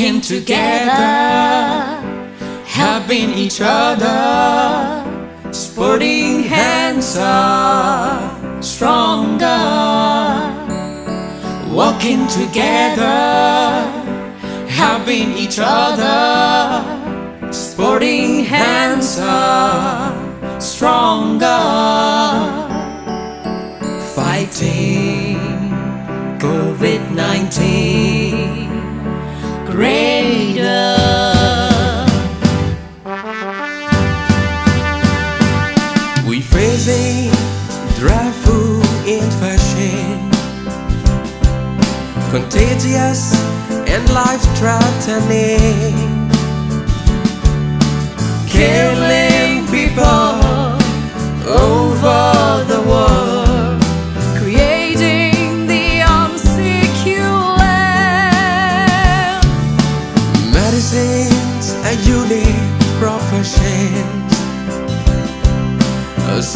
Working together, helping each other, supporting hands are stronger. Working together, helping each other, supporting hands are stronger. Fighting COVID-19 greater. We're facing dreadful infection, contagious and life-threatening, killing people over the world.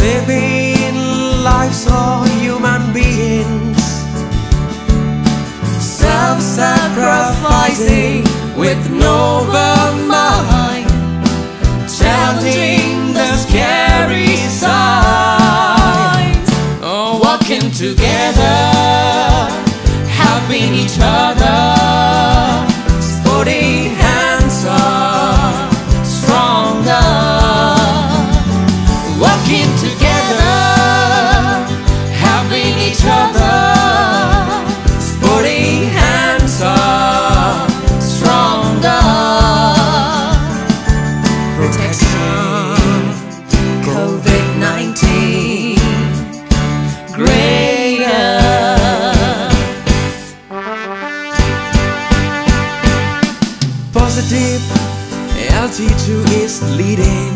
Saving lives of human beings, self-sacrificing with no mind, challenging the scary signs. Oh, working together, helping each other, supporting hands are stronger. Working together, helping each other, supporting hands are stronger. Protection, COVID-19 greater. Positive altitude is leading.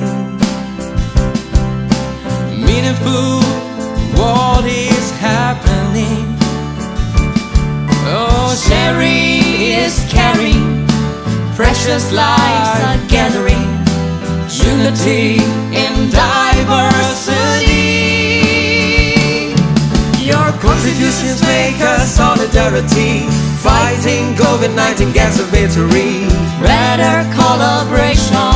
Meaningful, what is happening? Oh, sharing is caring, precious lives are gathering, unity in diversity. Your contributions make us solidarity, fighting COVID-19 gets a victory, better collaboration.